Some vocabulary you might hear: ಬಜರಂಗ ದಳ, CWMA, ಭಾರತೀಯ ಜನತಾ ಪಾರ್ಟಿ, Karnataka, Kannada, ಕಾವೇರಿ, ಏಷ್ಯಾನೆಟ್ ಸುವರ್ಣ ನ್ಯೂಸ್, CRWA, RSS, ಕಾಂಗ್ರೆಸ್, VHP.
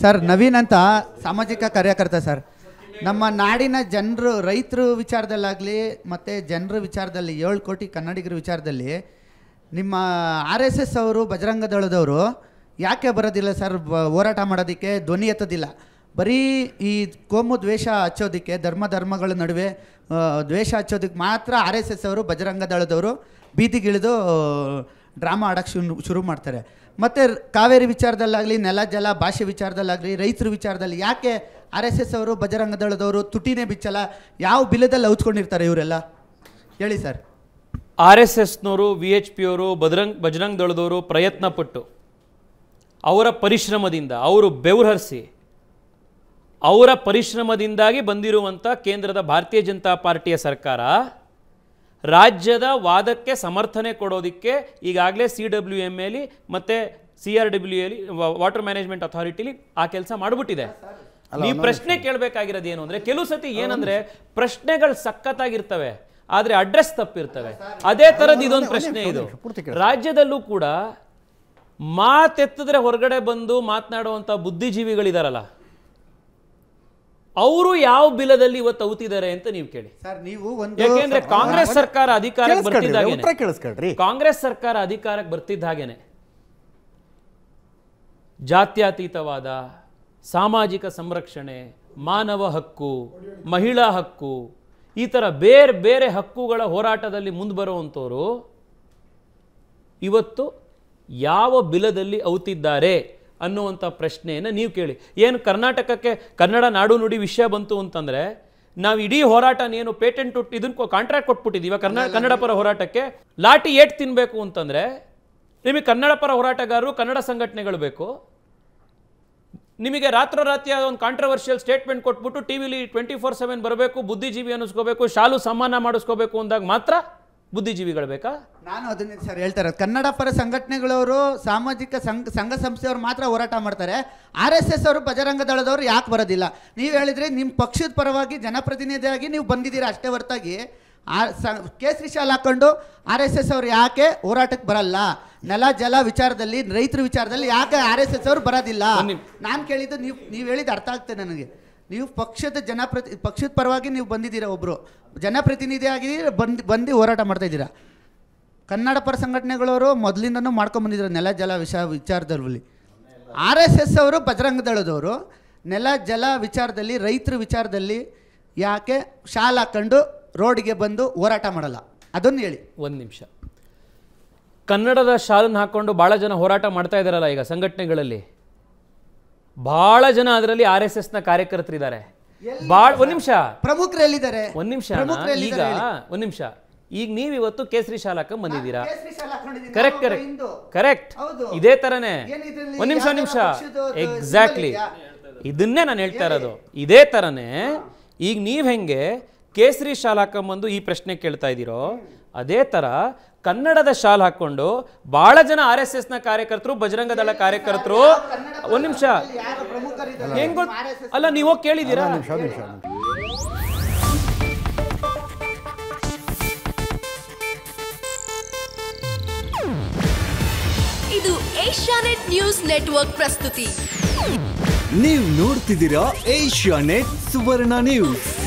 Sir Naveen ಅಂತ ಸಾಮಾಜಿಕ ಕಾರ್ಯಕರ್ತ ಸರ್. ನಮ್ಮ ನಾಡಿನ ಜನರು ರೈತರು ವಿಚಾರದಲ್ಲಾಗಲಿ ಮತ್ತು ಜನರ ವಿಚಾರದಲ್ಲಿ 7 ಕೋಟಿ ಕನ್ನಡಿಗರ ವಿಚಾರದಲ್ಲಿ ನಿಮ್ಮ RSS ಅವರು ಬಜರಂಗ ದಳದವರು ಯಾಕೆ ಬರೋದಿಲ್ಲ ಸರ್? ಹೋರಾಟ ಮಾಡೋದಕ್ಕೆ ಧ್ವನಿ ಎತ್ತೋದಿಲ್ಲ, ಬರೀ ಈ ಕೋಮು ದ್ವೇಷ ಹಚ್ಚೋದಕ್ಕೆ, ಧರ್ಮಗಳ ನಡುವೆ ದ್ವೇಷ ಹಚ್ಚೋದಕ್ಕೆ ಮಾತ್ರ RSS ಅವರು ಬಜರಂಗ ದಳದವರು ಬೀದಿಗಿಳಿದು ಡ್ರಾಮಾ ಆಡೋಕ್ಕೆ ಶುರು ಮಾಡ್ತಾರೆ. ಮತ್ತು ಕಾವೇರಿ ವಿಚಾರದಲ್ಲಾಗಲಿ, ನೆಲ ಜಲ ಭಾಷೆ ವಿಚಾರದಲ್ಲಾಗಲಿ, ರೈತರ ವಿಚಾರದಲ್ಲಿ ಯಾಕೆ RSS ಅವರು ಬಜರಂಗ ದಳದವರು ತುಟಿನೇ ಬಿಚ್ಚಲ್ಲ? ಯಾವ ಬಿಲದಲ್ಲಿ ಹೌಚ್ಕೊಂಡಿರ್ತಾರೆ ಇವರೆಲ್ಲ? ಹೇಳಿ ಸರ್. RSSನವರು, VHPಯವರು, ಬಜರಂಗ ದಳದವರು ಪ್ರಯತ್ನಪಟ್ಟು, ಅವರ ಪರಿಶ್ರಮದಿಂದ, ಅವರು ಬೆವರ್ಹರಿಸಿ, ಅವರ ಪರಿಶ್ರಮದಿಂದಾಗಿ ಬಂದಿರುವಂಥ ಕೇಂದ್ರದ ಭಾರತೀಯ ಜನತಾ ಪಾರ್ಟಿಯ ಸರ್ಕಾರ ರಾಜ್ಯದ ವಾದಕ್ಕೆ ಸಮರ್ಥನೆ ಕೊಡೋದಕ್ಕೆ ಈಗಾಗಲೇ CWMAಲಿ ಮತ್ತು CRWAಲಿ, ವಾಟರ್ ಮ್ಯಾನೇಜ್ಮೆಂಟ್ ಅಥಾರಿಟಿಲಿ ಆ ಕೆಲಸ ಮಾಡಿಬಿಟ್ಟಿದೆ. ನೀವು ಪ್ರಶ್ನೆ ಕೇಳಬೇಕಾಗಿರೋದು ಏನು ಅಂದರೆ, ಕೆಲವು ಸತಿ ಏನಂದರೆ ಪ್ರಶ್ನೆಗಳು ಸಖತ್ತಾಗಿರ್ತವೆ, ಆದರೆ ಅಡ್ರೆಸ್ ತಪ್ಪಿರ್ತವೆ. ಅದೇ ಥರದ್ದು ಇದೊಂದು ಪ್ರಶ್ನೆ. ಇದು ರಾಜ್ಯದಲ್ಲೂ ಕೂಡ ಮಾತೆತ್ತಿದ್ರೆ ಹೊರಗಡೆ ಬಂದು ಮಾತನಾಡುವಂಥ ಬುದ್ಧಿಜೀವಿಗಳಿದಾರಲ್ಲ, ಅವರು ಯಾವ ಬಿಲದಲ್ಲಿ ಇವತ್ತು ಔತಿದ್ದಾರೆ ಅಂತ ನೀವು ಕೇಳಿ. ಯಾಕೆಂದ್ರೆ ಕಾಂಗ್ರೆಸ್ ಸರ್ಕಾರ ಅಧಿಕಾರಕ್ಕೆ ಬರ್ತಿದ್ದಾಗೇನೆ, ಜಾತ್ಯತೀತವಾದ, ಸಾಮಾಜಿಕ ಸಂರಕ್ಷಣೆ, ಮಾನವ ಹಕ್ಕು, ಮಹಿಳಾ ಹಕ್ಕು, ಈ ಥರ ಬೇರೆ ಬೇರೆ ಹಕ್ಕುಗಳ ಹೋರಾಟದಲ್ಲಿ ಮುಂದೆ ಬರುವಂಥವರು ಇವತ್ತು ಯಾವ ಬಿಲದಲ್ಲಿ ಔತಿದ್ದಾರೆ ಅನ್ನುವಂಥ ಪ್ರಶ್ನೆಯನ್ನು ನೀವು ಕೇಳಿ. ಏನು ಕರ್ನಾಟಕಕ್ಕೆ ಕನ್ನಡ ನಾಡು ನುಡಿ ವಿಷಯ ಬಂತು ಅಂತಂದರೆ ನಾವು ಇಡೀ ಹೋರಾಟನೇನು ಪೇಟೆಂಟ್ ಇದನ್ನು ಕಾಂಟ್ರಾಕ್ಟ್ ಕೊಟ್ಬಿಟ್ಟಿದ್ದೀವಿ ಕನ್ನಡ ಪರ ಹೋರಾಟಕ್ಕೆ. ಲಾಟಿ ಏಟ್ ತಿನ್ನಬೇಕು ಅಂತಂದರೆ ನಿಮಗೆ ಕನ್ನಡ ಪರ ಹೋರಾಟಗಾರರು, ಕನ್ನಡ ಸಂಘಟನೆಗಳು ಬೇಕು. ನಿಮಗೆ ರಾತ್ರೋರಾತ್ರಿಯಾದ ಒಂದು ಕಾಂಟ್ರವರ್ಷಿಯಲ್ ಸ್ಟೇಟ್ಮೆಂಟ್ ಕೊಟ್ಬಿಟ್ಟು ಟಿ ವಿಲಿ 24/7 ಬರಬೇಕು, ಬುದ್ಧಿಜೀವಿ ಅನ್ನಿಸ್ಕೋಬೇಕು, ಶಾಲು ಸಮ್ಮಾನ ಮಾಡಿಸ್ಕೋಬೇಕು ಅಂದಾಗ ಮಾತ್ರ ಬುದ್ಧಿಜೀವಿಗಳು ಬೇಕಾ? ನಾನು ಅದನ್ನೇ ಸರ್ ಹೇಳ್ತಾರೆ. ಕನ್ನಡ ಪರ ಸಂಘಟನೆಗಳವರು, ಸಾಮಾಜಿಕ ಸಂಘ ಸಂಸ್ಥೆಯವರು ಮಾತ್ರ ಹೋರಾಟ ಮಾಡ್ತಾರೆ. RSS ಅವರು ಬಜರಂಗ ದಳದವರು ಯಾಕೆ ಬರೋದಿಲ್ಲ? ನೀವು ಹೇಳಿದ್ರಿ ನಿಮ್ಮ ಪಕ್ಷದ ಪರವಾಗಿ ಜನಪ್ರತಿನಿಧಿಯಾಗಿ ನೀವು ಬಂದಿದ್ದೀರಾ ಅಷ್ಟೇ ಹೊರತಾಗಿ ಕೇಸರಿ ಶಾಲ್ ಹಾಕ್ಕೊಂಡು RSS ಅವರು ಯಾಕೆ ಹೋರಾಟಕ್ಕೆ ಬರಲ್ಲ? ನೆಲ ಜಲ ವಿಚಾರದಲ್ಲಿ, ರೈತರ ವಿಚಾರದಲ್ಲಿ ಯಾಕೆ RSS ಅವರು ಬರೋದಿಲ್ಲ? ನಾನು ಕೇಳಿದ್ದು, ನೀವು ಹೇಳಿದ್ದು ಅರ್ಥ ಆಗ್ತದೆ ನನಗೆ. ನೀವು ಪಕ್ಷದ ಪರವಾಗಿ ನೀವು ಬಂದಿದ್ದೀರಾ, ಒಬ್ಬರು ಜನಪ್ರತಿನಿಧಿಯಾಗಿ ಬಂದು ಹೋರಾಟ ಮಾಡ್ತಾಯಿದ್ದೀರಾ. ಕನ್ನಡ ಪರ ಸಂಘಟನೆಗಳವರು ಮೊದಲಿಂದನೂ ಮಾಡ್ಕೊಂಬಂದಿದ್ರು ನೆಲ ಜಲ ವಿಚಾರದಲ್ಲಿ. RSS ಅವರು ಬಜರಂಗ ದಳದವರು ನೆಲ ಜಲ ವಿಚಾರದಲ್ಲಿ, ರೈತರ ವಿಚಾರದಲ್ಲಿ ಯಾಕೆ ಶಾಲ್ ಹಾಕ್ಕೊಂಡು ರೋಡ್ಗೆ ಬಂದು ಹೋರಾಟ ಮಾಡಲ್ಲ? ಅದನ್ನು ಹೇಳಿ. ಒಂದು ನಿಮಿಷ. ಕನ್ನಡದ ಶಾಲನ್ನು ಹಾಕ್ಕೊಂಡು ಭಾಳ ಜನ ಹೋರಾಟ ಮಾಡ್ತಾ ಇದ್ದಾರಲ್ಲ ಈಗ ಸಂಘಟನೆಗಳಲ್ಲಿ, ಭಾಳ ಜನ ಅದರಲ್ಲಿ RSSನ ಕಾರ್ಯಕರ್ತರಿದ್ದಾರೆ. ಒಂದ್ ನಿಮಿಷ. ಈಗ ನೀವು ಇವತ್ತು ಕೇಸರಿ ಶಾಲಾಕ ಬಂದಿದ್ದೀರಾ, ಕರೆಕ್ಟ್? ಇದೇ ತರನೇ ಒಂದ್ ನಿಮಿಷ ಎಕ್ಸಾಕ್ಟ್ಲಿ ಇದನ್ನೇ ನಾನು ಹೇಳ್ತಾ ಇರೋದು. ಇದೇ ತರನೇ ಈಗ ನೀವ್ ಹೆಂಗೆ ಕೇಸರಿ ಶಾಲಾ ಹಾಕೊಂಬಂದು ಈ ಪ್ರಶ್ನೆ ಕೇಳ್ತಾ ಇದ್ದೀರೋ, ಅದೇ ಥರ ಕನ್ನಡದ ಶಾಲ್ ಹಾಕ್ಕೊಂಡು ಭಾಳ ಜನ RSSನ ಕಾರ್ಯಕರ್ತರು, ಬಜರಂಗ ದಳ ಕಾರ್ಯಕರ್ತರು. ಒಂದು ನಿಮಿಷ, ಹೆಂಗೋ ಅಲ್ಲ, ನೀವು ಕೇಳಿದ್ದೀರಾ? ಇದು ಏಷ್ಯಾನೆಟ್ ನ್ಯೂಸ್ ನೆಟ್ವರ್ಕ್ ಪ್ರಸ್ತುತಿ. ನೀವು ನೋಡ್ತಿದ್ದೀರಾ ಏಷ್ಯಾನೆಟ್ ಸುವರ್ಣ ನ್ಯೂಸ್.